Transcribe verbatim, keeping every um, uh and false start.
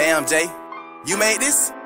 Damn, Jay, you made this?